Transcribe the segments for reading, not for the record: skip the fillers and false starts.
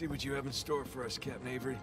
see what you have in store for us, Captain Avery.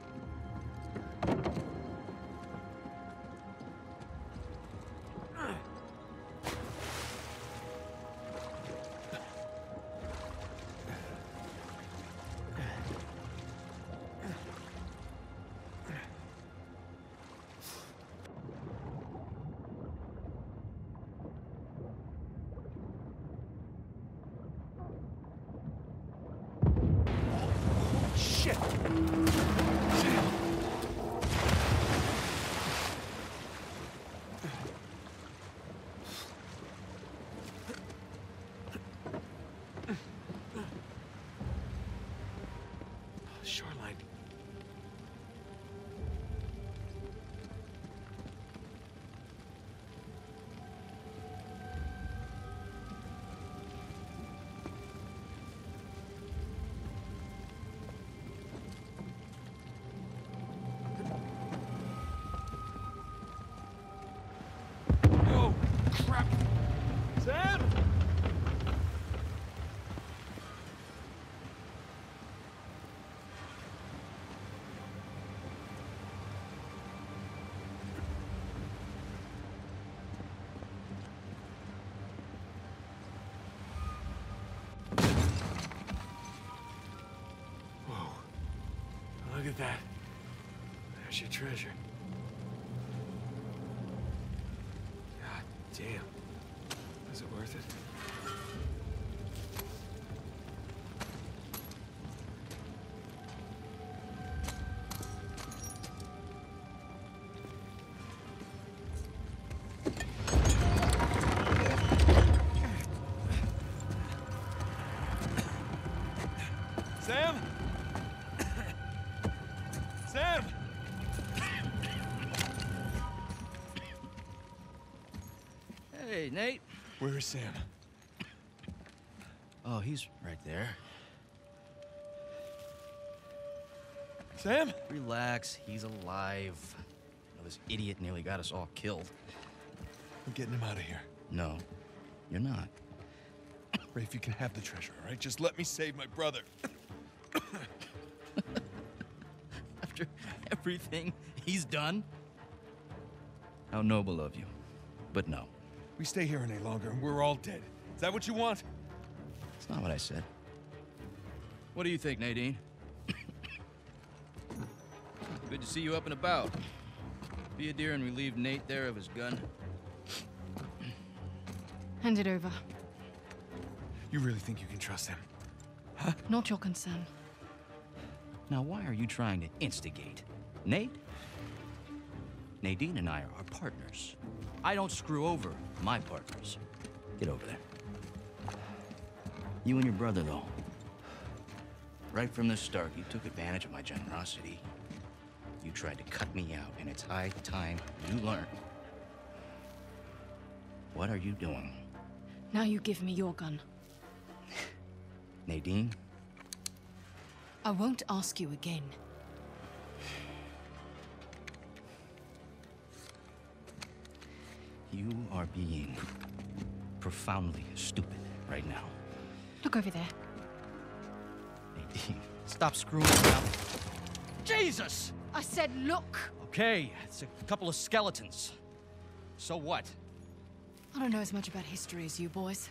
Look at that. There's your treasure. God damn. Was it worth it? Nate? Where's Sam? Oh, he's right there. Sam? Relax, he's alive. You know, this idiot nearly got us all killed. I'm getting him out of here. No, you're not. Rafe, you can have the treasure, all right? Just let me save my brother. After everything he's done? How noble of you, but no. We stay here any longer, and we're all dead. Is that what you want? That's not what I said. What do you think, Nadine? Good to see you up and about. Be a dear and relieve Nate there of his gun. Hand it over. You really think you can trust him? Huh? Not your concern. Now, why are you trying to instigate? Nate? Nadine and I are partners. I don't screw over my partners. Get over there. You and your brother, though. Right from the start, you took advantage of my generosity. You tried to cut me out, and it's high time you learn. What are you doing? Now you give me your gun. Nadine? I won't ask you again. You are being profoundly stupid right now. Look over there. Nadine, stop screwing up. Jesus! I said look! Okay, it's a couple of skeletons. So what? I don't know as much about history as you boys,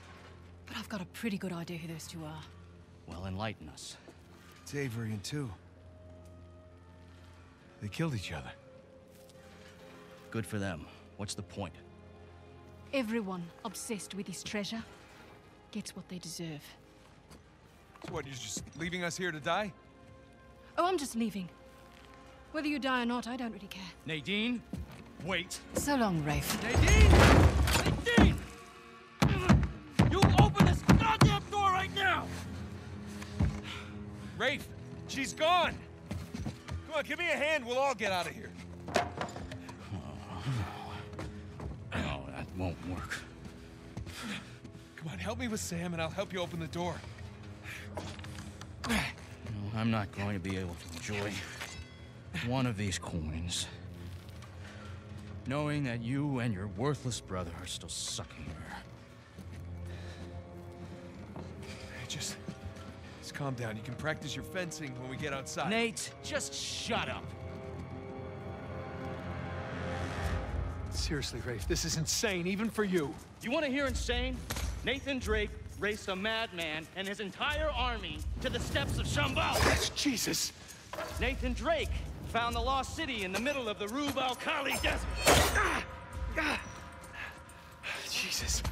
but I've got a pretty good idea who those two are. Well, enlighten us. It's Avery and Tew. They killed each other. Good for them. What's the point? Everyone obsessed with his treasure gets what they deserve. So what, you're just leaving us here to die? Oh, I'm just leaving. Whether you die or not, I don't really care. Nadine, wait. So long, Rafe. Nadine! Nadine! You open this goddamn door right now! Rafe, she's gone! Come on, give me a hand, we'll all get out of here. Won't work. Come on, help me with Sam, and I'll help you open the door. No, I'm not going to be able to enjoy one of these coins, knowing that you and your worthless brother are still sucking her. Just calm down. You can practice your fencing when we get outside. Nate, just shut up. Seriously, Rafe, this is insane, even for you. You want to hear insane? Nathan Drake raced a madman and his entire army to the steps of Shambhala. Jesus! Nathan Drake found the lost city in the middle of the Rub Al-Khali desert. Ah! Ah! Jesus.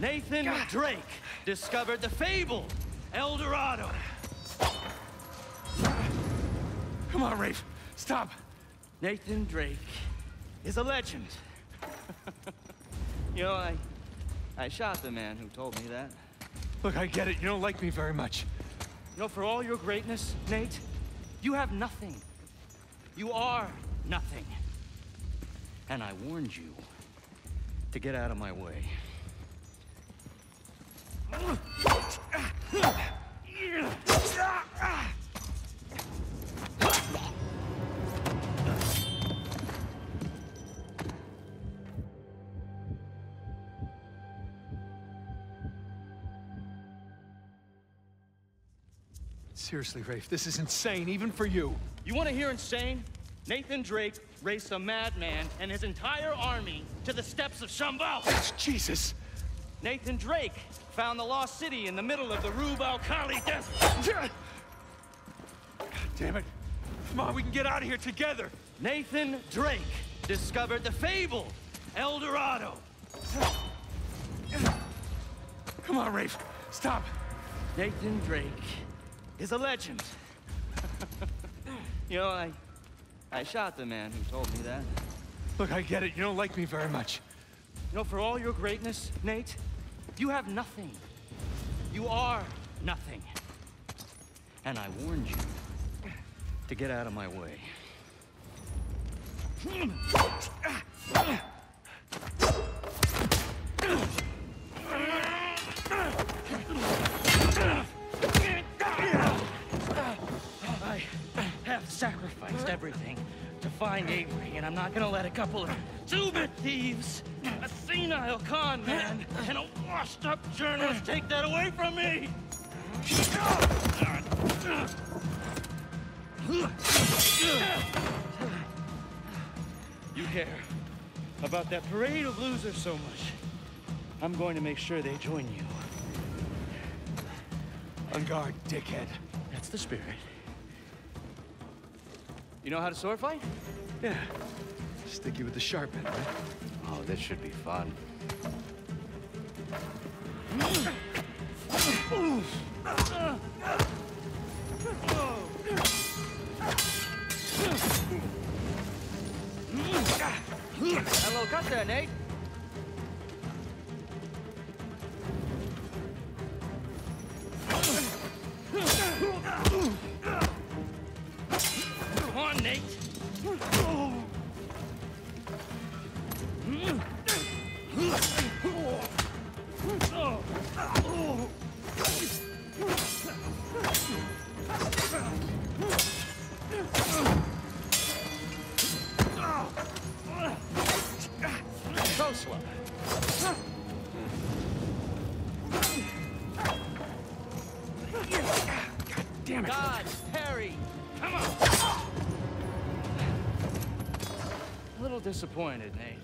Nathan Drake discovered the fabled El Dorado. Come on, Rafe. Stop. Nathan Drake is a legend. You know, I shot the man who told me that. Look, I get it. You don't like me very much. You know, for all your greatness, Nate, you have nothing. You are nothing. And I warned you to get out of my way. Seriously, Rafe, this is insane, even for you. You want to hear insane? Nathan Drake raced a madman and his entire army to the steps of Shambhala. Jesus! Nathan Drake found the lost city in the middle of the Rub Al-Khali desert. God damn it. Come on, we can get out of here together. Nathan Drake discovered the fabled El Dorado. Come on, Rafe. Stop. Nathan Drake is a legend. You know, I shot the man who told me that. Look, I get it. You don't like me very much. You know, for all your greatness, Nate, you have nothing. You are nothing. And I warned you to get out of my way. I have sacrificed everything to find Avery, and I'm not gonna let a couple of stupid thieves, a senile con man, and a washed-up journalist take that away from me! You care about that parade of losers so much. I'm going to make sure they join you. On guard, dickhead. That's the spirit. You know how to sword fight? Yeah. Sticky with the sharp end, right? Oh, this should be fun. Hello, cut there, Nate. Come on, Nate. So slow. God damn it. God, Harry, come on. A little disappointed, Nate.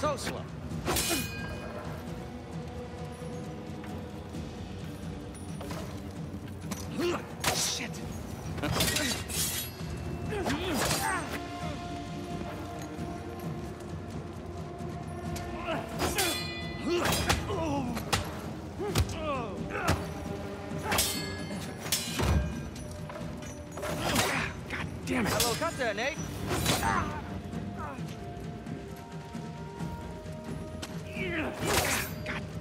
So slow. Shit. Well, cut there, Nate. God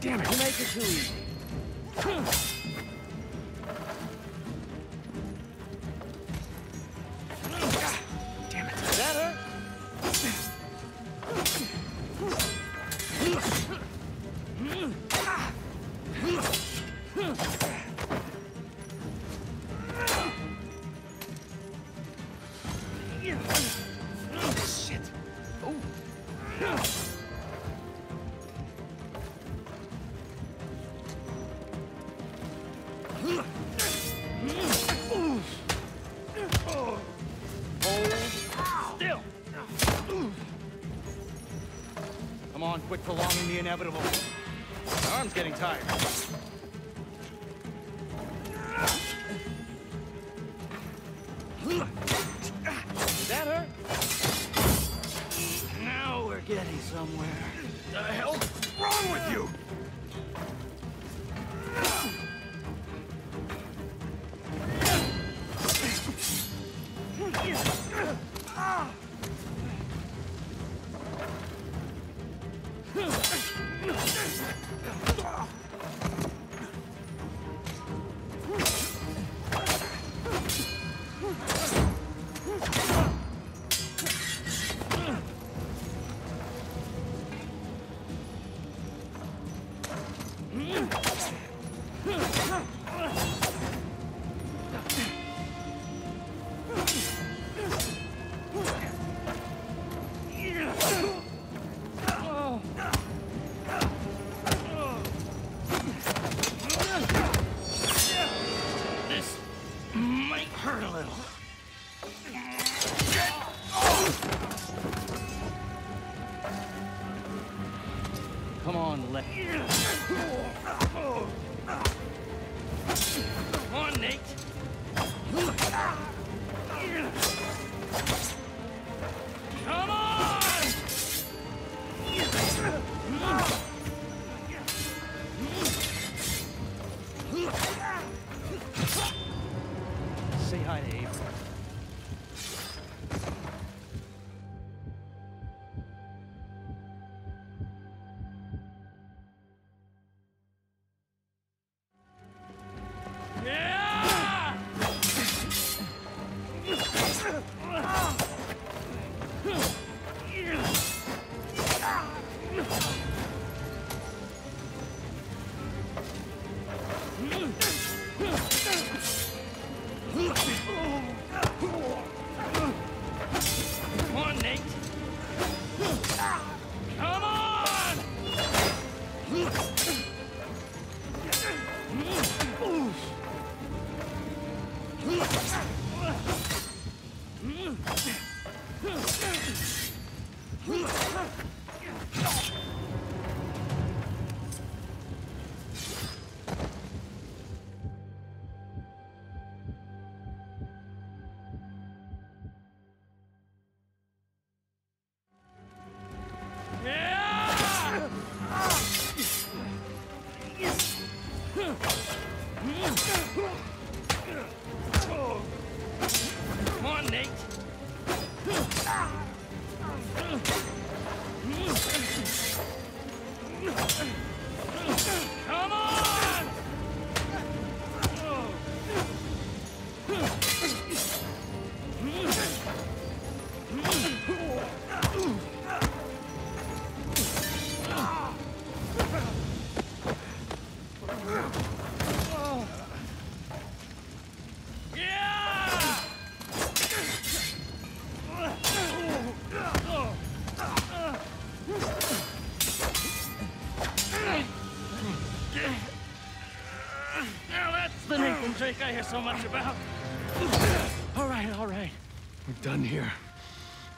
damn it. Don't make it too easy. Damn it. Is that her? Shit. Oh. Hold still. Come on, quit prolonging the inevitable. My arm's getting tired. Did that hurt? Now we're getting somewhere. The hell's wrong with you? I hear so much about. All right. We're done here.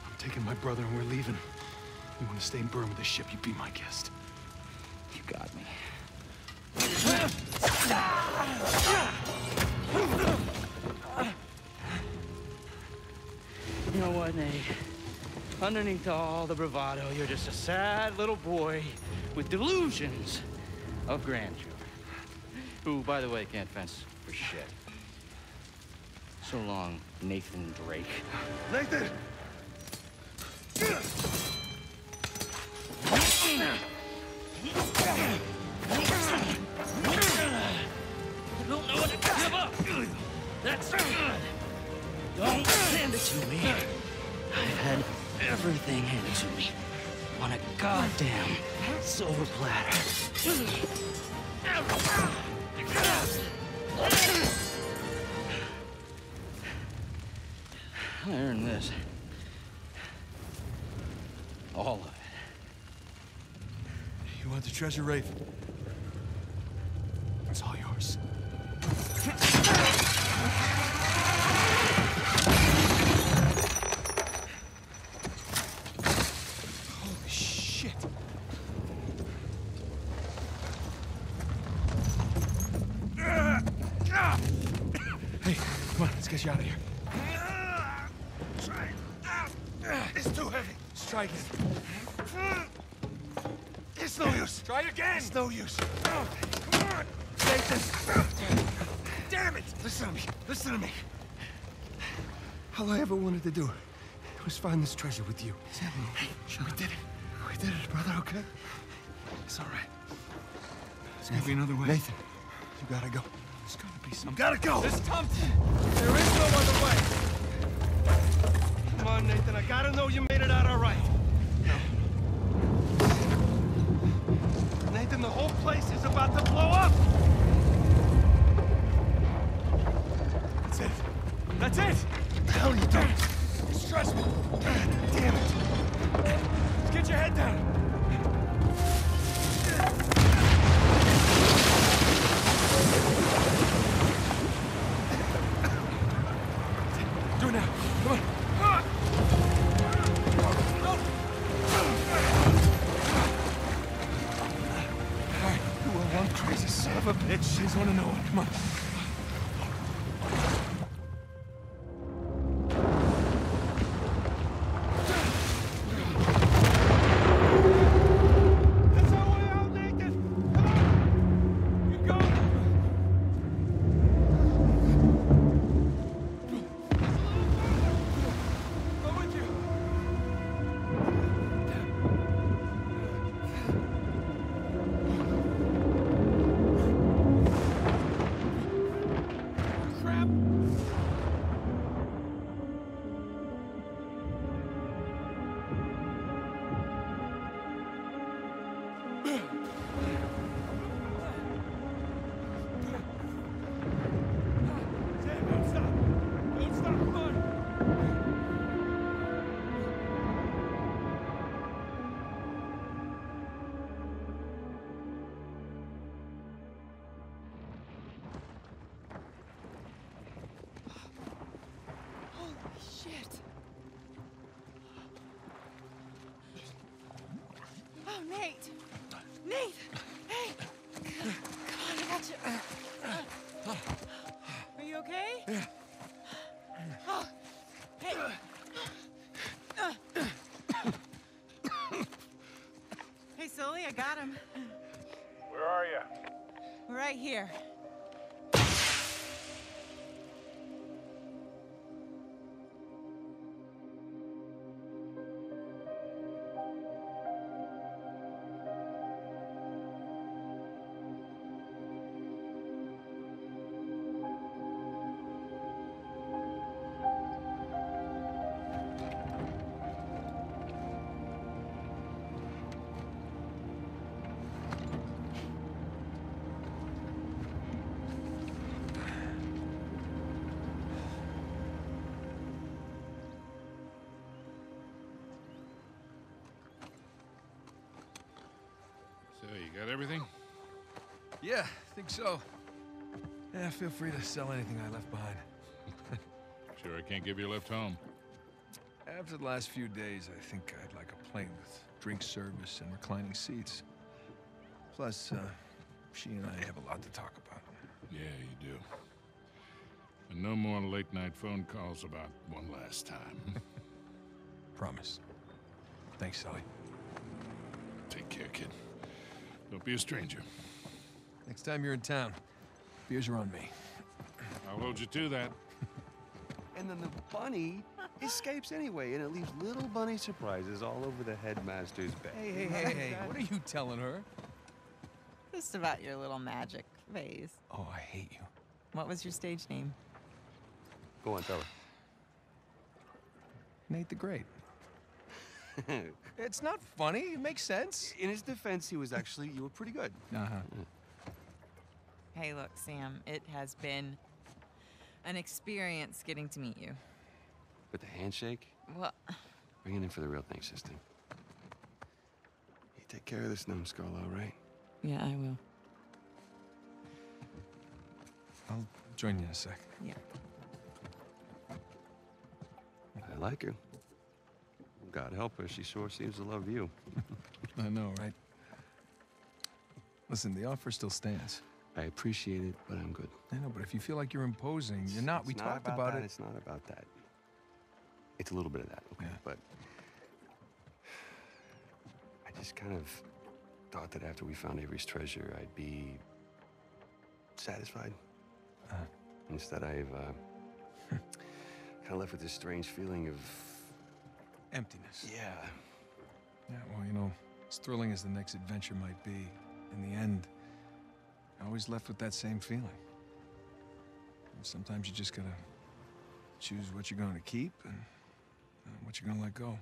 I'm taking my brother and we're leaving. You want to stay and burn with the ship, you be my guest. You got me. You know what, Nate? Underneath all the bravado, you're just a sad little boy with delusions of grandeur. Who, by the way, can't fence. Shit. So long, Nathan Drake. Nathan! I don't know what to give up. That's good. Don't hand it to me. I've had everything handed to me on a goddamn silver platter. I earned this. All of it. You want the treasure, Rafe? It's all yours. Get you out of here. Try it. It's too heavy. Let's try again. It's no use. Try again. It's no use. Come on. Take this. Damn it. Listen to me. Listen to me. All I ever wanted to do was find this treasure with you. Sam, we did it. We did it, brother, okay? It's all right. There's gotta be another way. Nathan, you gotta go. There's gotta be something. You gotta go! There's something! There is no other way! Come on, Nathan, I gotta know you made it out alright. No. Nathan, the whole place is about to blow up! That's it. That's it! What the hell are you doing? It's stressful. God damn it. Just get your head down. I want to know it. Come on. That's our way out, Nathan. Come on. Keep going. I'm with you. Nate! Nate! Hey! Come on, I got you! Are you okay? Yeah. Oh, hey! Hey, Sully, I got him. Where are you? We're right here. Got everything? Yeah, I think so. Yeah, feel free to sell anything I left behind. Sure, I can't give you a lift home. After the last few days, I think I'd like a plane with drink service and reclining seats. Plus, she and I have a lot to talk about. Yeah, you do. And no more late-night phone calls about one last time. Promise. Thanks, Sully. Take care, kid. Don't be a stranger. Next time you're in town, beers are on me. I'll hold you to that. and then the bunny escapes anyway, and it leaves little bunny surprises all over the headmaster's bed. Hey, what are you telling her? Just about your little magic phase. Oh, I hate you. What was your stage name? Go on, tell her. Nate the Great. It's not funny. It makes sense. In his defense, he was actually, you were pretty good. Uh-huh. Hey, look, Sam, it has been an experience getting to meet you. But the handshake? Well... Bring it in for the real thing, sister. You take care of this numbskull, all right? Yeah, I will. I'll join you in a sec. Yeah. I like her. God help her, she sure seems to love you. I know, right? Listen, the offer still stands. I appreciate it, but I'm good. I know, but if you feel like you're imposing, you're not. We talked about it. It's not about that. It's a little bit of that, okay? Yeah. But I just kind of thought that after we found Avery's treasure, I'd be satisfied. Instead, I've kind of left with this strange feeling of emptiness. Yeah. Yeah, well, you know, as thrilling as the next adventure might be, in the end, I always left with that same feeling. And sometimes you just gotta choose what you're gonna keep and what you're gonna let go.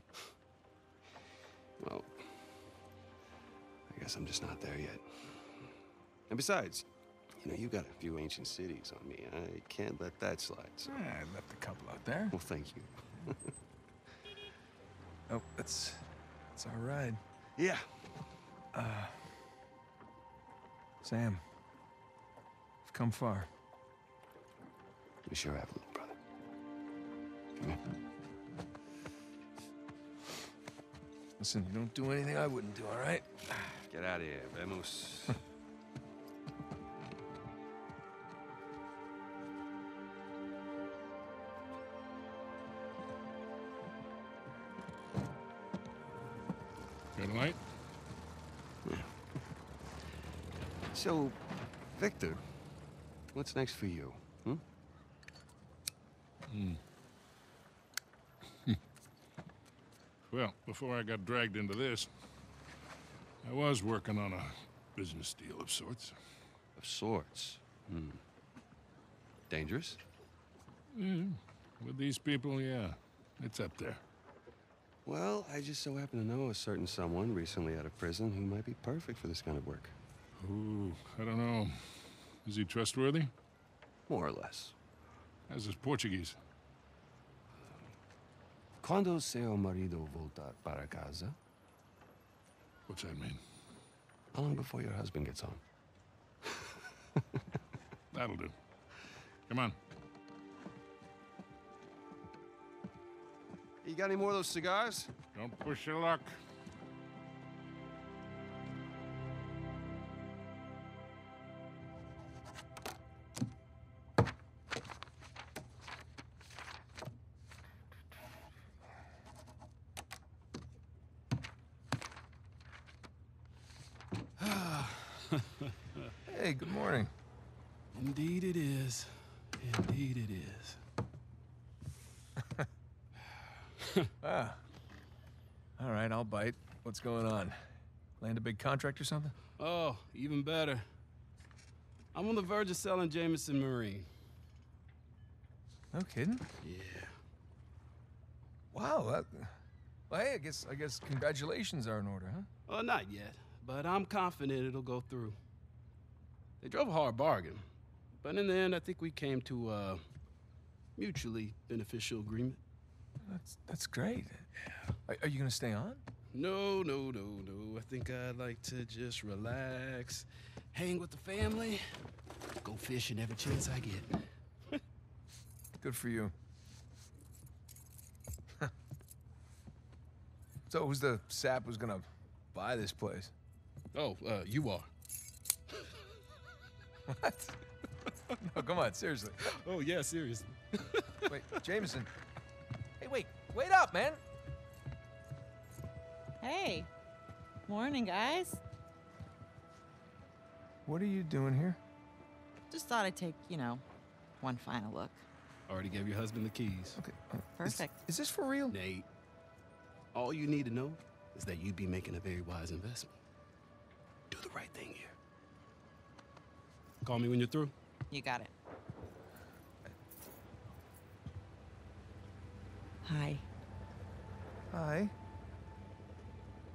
Well, I guess I'm just not there yet. And besides, you know, you got a few ancient cities on me. I can't let that slide. So. Yeah, I left a couple out there. Well, thank you. Oh, that's our ride. Yeah. Sam, we've come far. We sure have, little brother. Come here. Listen, you don't do anything I wouldn't do, all right? Get out of here, vamos. Good night. So, Victor, what's next for you? Hmm? Well, before I got dragged into this, I was working on a business deal of sorts. Of sorts? Hmm. Dangerous? Mm, with these people, yeah. It's up there. Well, I just so happen to know a certain someone recently out of prison who might be perfect for this kind of work. Ooh, I don't know. Is he trustworthy? More or less. How's his Portuguese? Quando seu marido voltar para casa? What's that mean? How long before your husband gets home? That'll do. Come on. You got any more of those cigars? Don't push your luck. Hey, good morning. Indeed it is. Indeed it is. Ah. All right, I'll bite. What's going on? Land a big contract or something? Oh, even better. I'm on the verge of selling Jameson Marine. No kidding? Yeah. Wow. Well, hey, I guess congratulations are in order, huh? Well, not yet, but I'm confident it'll go through. They drove a hard bargain, but in the end, I think we came to a mutually beneficial agreement. That's great. Are you gonna stay on? No. I think I'd like to just relax, hang with the family, go fishing every chance I get. Good for you. So who's the sap who's gonna buy this place? Oh, you are. What? No, come on, seriously. Oh, yeah, seriously. Wait, Jameson. Hey, wait up, man. Hey. Morning, guys. What are you doing here? Just thought I'd take, you know, one final look. I already gave your husband the keys. Okay. Perfect. Is this for real? Nate, all you need to know is that you'd be making a very wise investment. Do the right thing here. Call me when you're through. You got it. Hi. Hi.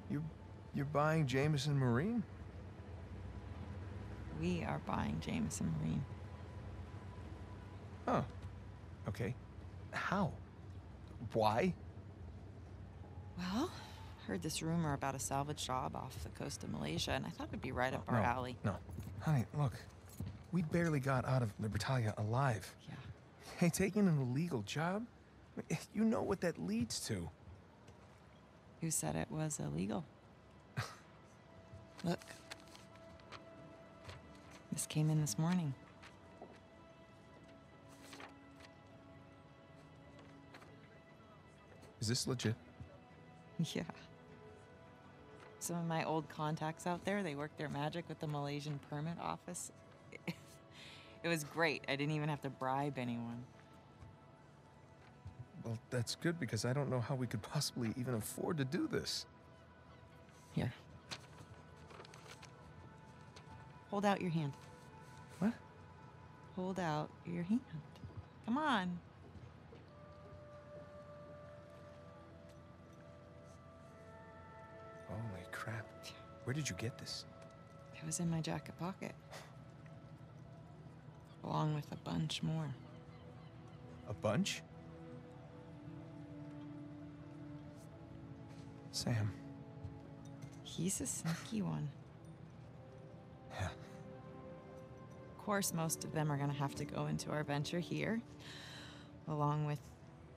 You're buying Jameson Marine? We are buying Jameson Marine. Huh. Okay. How? Why? Well, heard this rumor about a salvage job off the coast of Malaysia, and I thought it'd be right up our alley. No, honey, look. We barely got out of Libertalia alive. Yeah. Hey, taking an illegal job? You know what that leads to. Who said it was illegal? Look. This came in this morning. Is this legit? Yeah. Some of my old contacts out there, they worked their magic with the Malaysian permit office. It was great. I didn't even have to bribe anyone. Well, that's good, because I don't know how we could possibly even afford to do this. Here. Hold out your hand. What? Hold out your hand. Come on. Holy crap. Where did you get this? It was in my jacket pocket. Along with a bunch more. A bunch? Sam. He's a sneaky one. Yeah. Of course, most of them are gonna have to go into our venture here, along with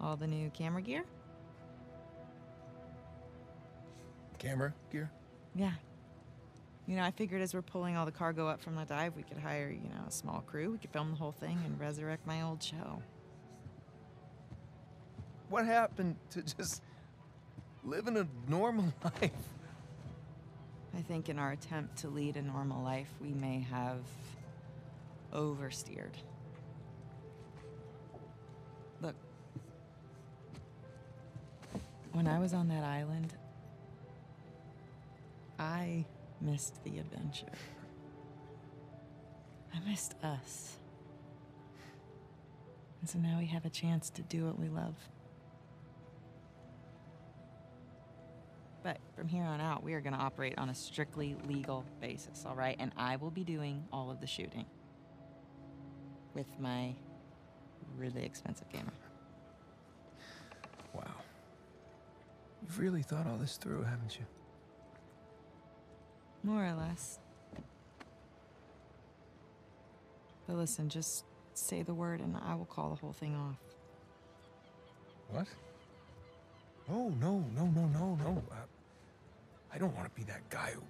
all the new camera gear. Camera gear? Yeah. You know, I figured as we're pulling all the cargo up from the dive, we could hire, you know, a small crew. We could film the whole thing and resurrect my old show. What happened to just living a normal life? I think in our attempt to lead a normal life, we may have oversteered. Look, when I was on that island, I missed the adventure. I missed us. And so now we have a chance to do what we love. But from here on out, we are going to operate on a strictly legal basis, all right? And I will be doing all of the shooting with my really expensive camera. Wow. You've really thought all this through, haven't you? More or less. But listen, just say the word and I will call the whole thing off. What? Oh, no. I don't want to be that guy who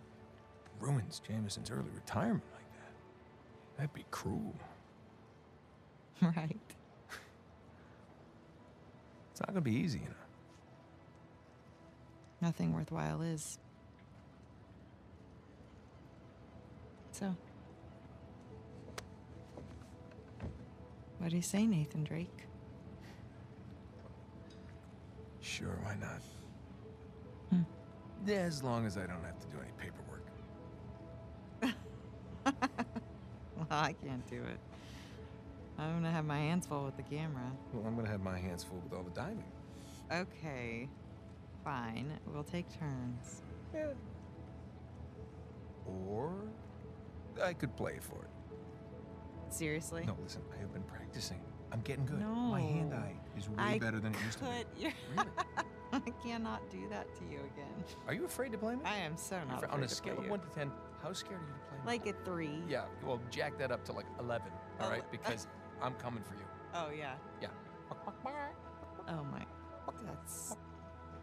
ruins Jameson's early retirement like that. That'd be cruel. Right. It's not going to be easy, you know. Nothing worthwhile is. So, what do you say, Nathan Drake? Sure, why not? Hmm. Yeah, as long as I don't have to do any paperwork. Well, I can't do it. I'm gonna have my hands full with the camera. Well, I'm gonna have my hands full with all the diving. Okay, fine. We'll take turns. Yeah. Or I could play for it. Seriously? No, listen, I have been practicing. I'm getting good. No. My hand-eye is way better than it used to be. Really? I cannot do that to you again. Are you afraid to play me? I am so not afraid. On a scale of 1 to 10, how scared are you to play me? Like a 3. Yeah, well, jack that up to like 11, all right? Because I'm coming for you. Oh, yeah. Yeah. Oh, my. That's